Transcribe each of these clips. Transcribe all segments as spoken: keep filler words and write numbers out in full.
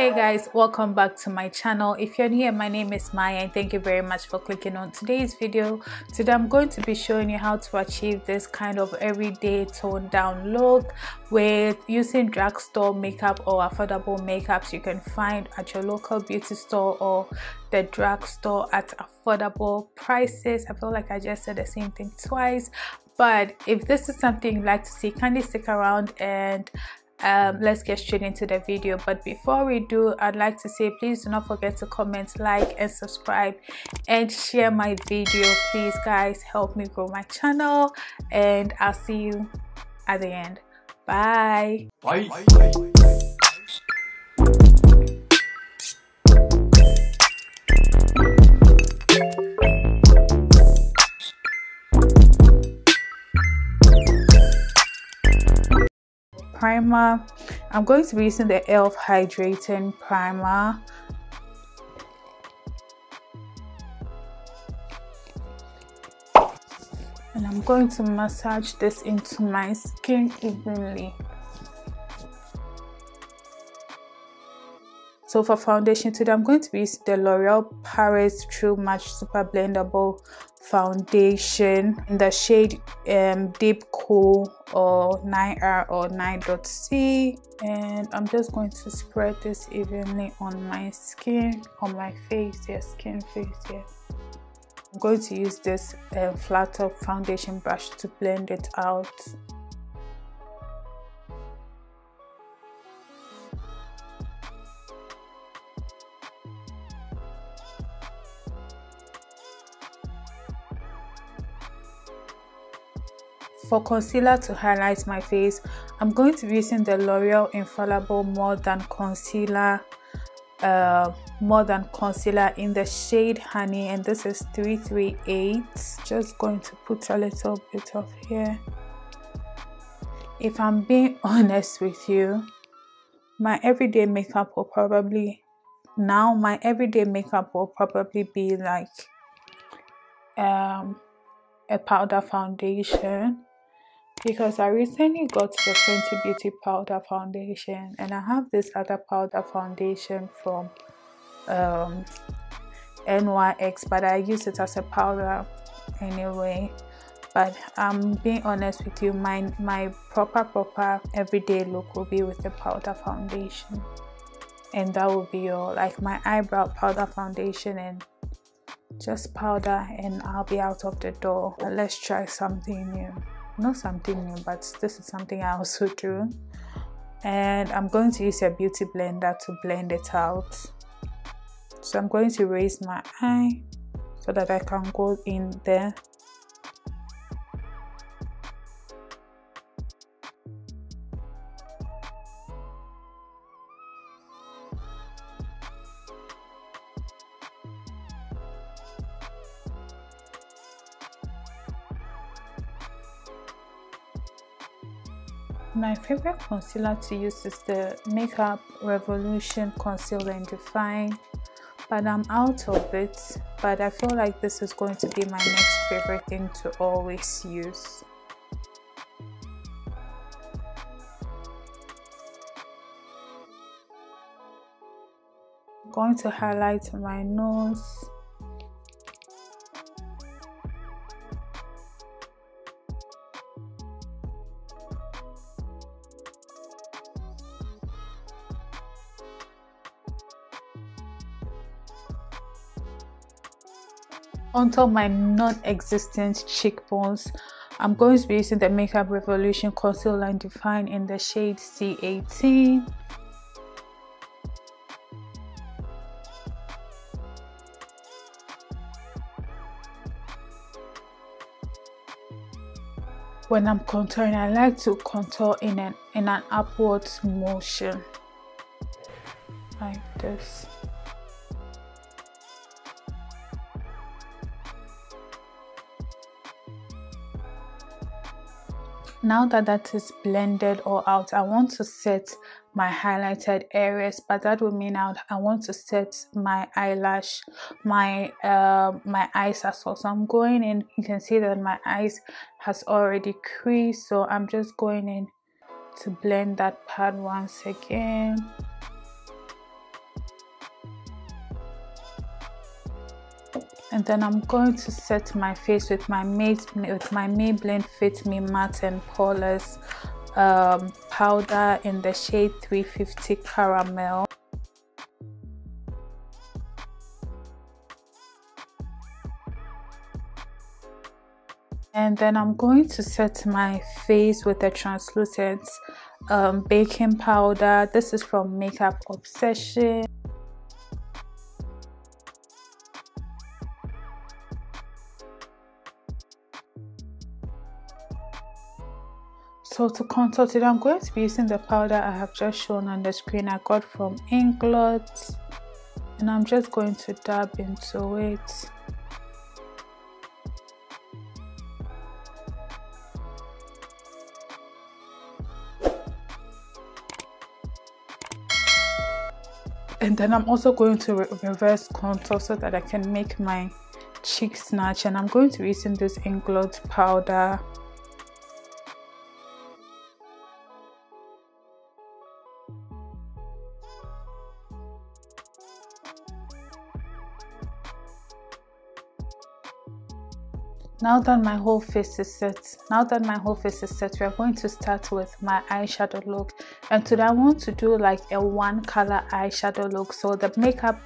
Hey guys, welcome back to my channel. If you're new, my name is Maya and thank you very much for clicking on today's video. Today I'm going to be showing you how to achieve this kind of everyday toned down look with using drugstore makeup or affordable makeups you can find at your local beauty store or the drugstore at affordable prices. I feel like I just said the same thing twice, but if this is something you'd like to see, kindly stick around and Um, let's get straight into the video. But before we do, I'd like to say please do not forget to comment, like and subscribe and share my video. Please guys, help me grow my channel and I'll see you at the end. Bye, bye. Primer. I'm going to be using the Elf hydrating primer. And I'm going to massage this into my skin evenly. So for foundation today, I'm going to be using the L'Oreal Paris True Match Super Blendable Foundation in the shade um, Deep Cool or nine R or nine C, and I'm just going to spread this evenly on my skin, on my face, yeah, skin face, yeah. I'm going to use this um, flat top foundation brush to blend it out. For concealer to highlight my face, I'm going to be using the L'Oreal Infallible More Than Concealer, uh, More Than Concealer in the shade Honey, and this is three three eight. Just going to put a little bit of here. If I'm being honest with you, my everyday makeup will probably now my everyday makeup will probably be like um, a powder foundation, because I recently got the Fenty Beauty powder foundation and I have this other powder foundation from um, N Y X, but I use it as a powder anyway. But I'm being honest with you, my, my proper proper everyday look will be with the powder foundation, and that will be all, like my eyebrow powder foundation and just powder, and I'll be out of the door. But let's try something new. Not something new, but this is something I also do. And I'm going to use a beauty blender to blend it out. So I'm going to raise my eye so that I can go in there. My favorite concealer to use is the Makeup Revolution Conceal and Define, but I'm out of it, but I feel like this is going to be my next favorite thing to always use. I'm going to highlight my nose. Onto my non-existent cheekbones, I'm going to be using the Makeup Revolution Conceal and Define in the shade C eighteen. When I'm contouring, I like to contour in an in an upwards motion, like this. Now that that is blended all out, I want to set my highlighted areas, but that would mean out I want to set my eyelash, my uh, my eyes as well. So I'm going in. You can see that my eyes has already creased, so I'm just going in to blend that part once again. And then I'm going to set my face with my with my Maybelline Fit Me Matte and Poreless um, powder in the shade three fifty Caramel. And then I'm going to set my face with a translucent um, baking powder. This is from Makeup Obsession. So to contour today, I'm going to be using the powder I have just shown on the screen. I got from Inglot, and I'm just going to dab into it. And then I'm also going to re reverse contour so that I can make my cheek snatch. And I'm going to be using this Inglot powder. Now that my whole face is set, now that my whole face is set, we are going to start with my eyeshadow look. And today I want to do like a one color eyeshadow look. So the makeup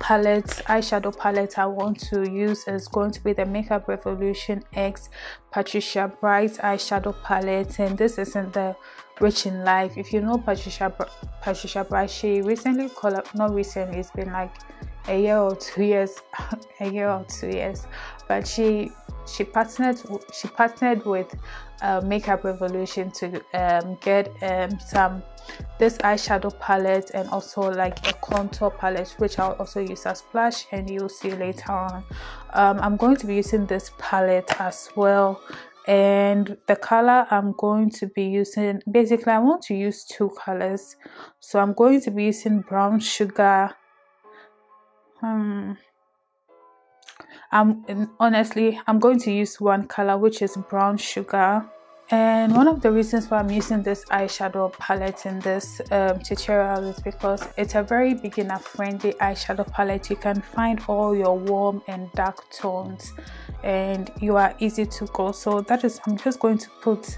palette, eyeshadow palette I want to use is going to be the Makeup Revolution X Patricia Bright eyeshadow palette, and this is in the Rich in Life. If you know Patricia, Patricia Bright, she recently collab, not recently, it's been like a year or two years, a year or two years, but she she partnered she partnered with uh, Makeup Revolution to um, get um, some this eyeshadow palette and also like a contour palette, which I'll also use as blush, and you'll see later on. Um, I'm going to be using this palette as well, and the color I'm going to be using, basically I want to use two colors, so I'm going to be using Brown Sugar. Hmm. I'm honestly I'm going to use one color, which is Brown Sugar. And one of the reasons why I'm using this eyeshadow palette in this um, tutorial is because it's a very beginner friendly eyeshadow palette. You can find all your warm and dark tones, and you are easy to go. So that is, I'm just going to put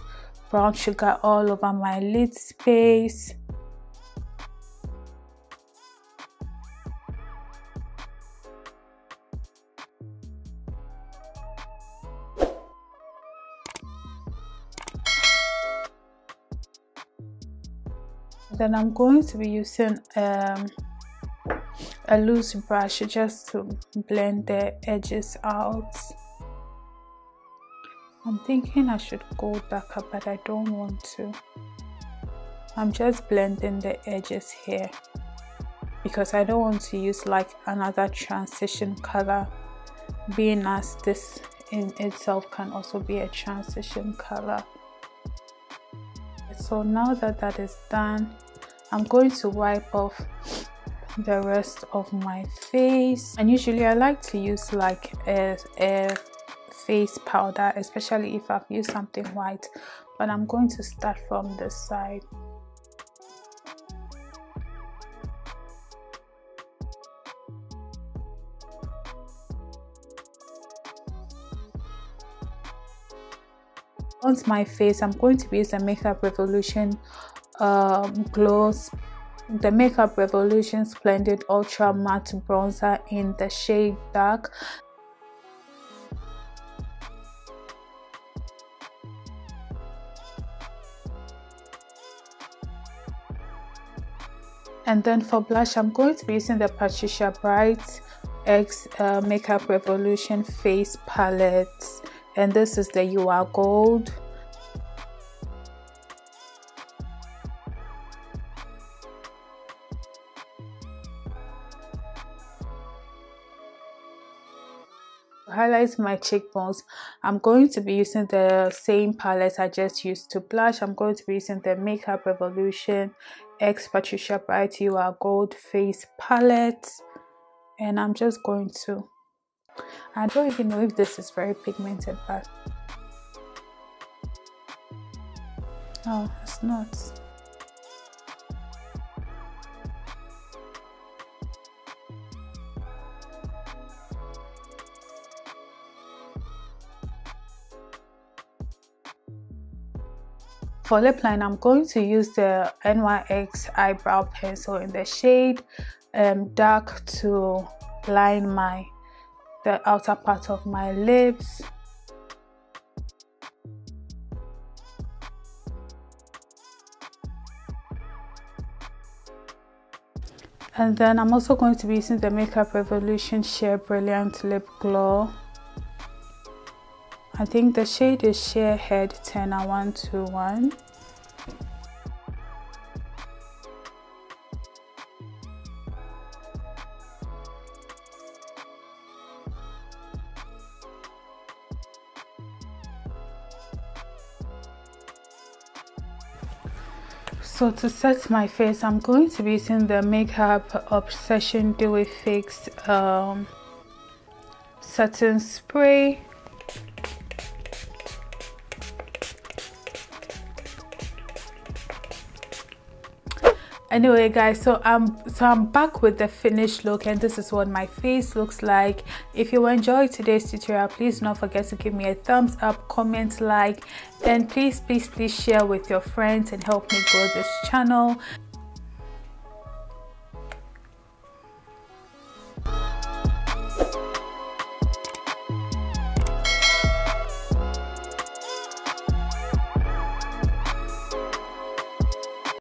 Brown Sugar all over my lid space. Then I'm going to be using um, a loose brush just to blend the edges out. I'm thinking I should go darker, but I don't want to. I'm just blending the edges here because I don't want to use like another transition color, being as this in itself can also be a transition color. So now that that is done, I'm going to wipe off the rest of my face. And usually I like to use like a, a face powder, especially if I've used something white, but I'm going to start from this side. On my face, I'm going to be using the Makeup Revolution um, gloss, the Makeup Revolution Splendid Ultra Matte Bronzer in the shade Dark. And then for blush, I'm going to be using the Patricia Bright X uh, Makeup Revolution Face Palette. And this is the You Are Gold. To highlight my cheekbones, I'm going to be using the same palette I just used to blush. I'm going to be using the Makeup Revolution X Patricia Bright You Are Gold Face Palette. And I'm just going to, I don't even know if this is very pigmented, but no, it's not. For lip line, I'm going to use the N Y X eyebrow pencil in the shade um, dark to line my the outer part of my lips. And then I'm also going to be using the Makeup Revolution Sheer Brilliant Lip Glow. I think the shade is Sheer Head ten one twenty-one. So to set my face, I'm going to be using the Makeup Obsession Dewy Fix um, setting spray. Anyway guys, so I'm so I'm back with the finished look, and this is what my face looks like. If you enjoyed today's tutorial, please don't forget to give me a thumbs up, comment, like, and please please please share with your friends and help me grow this channel.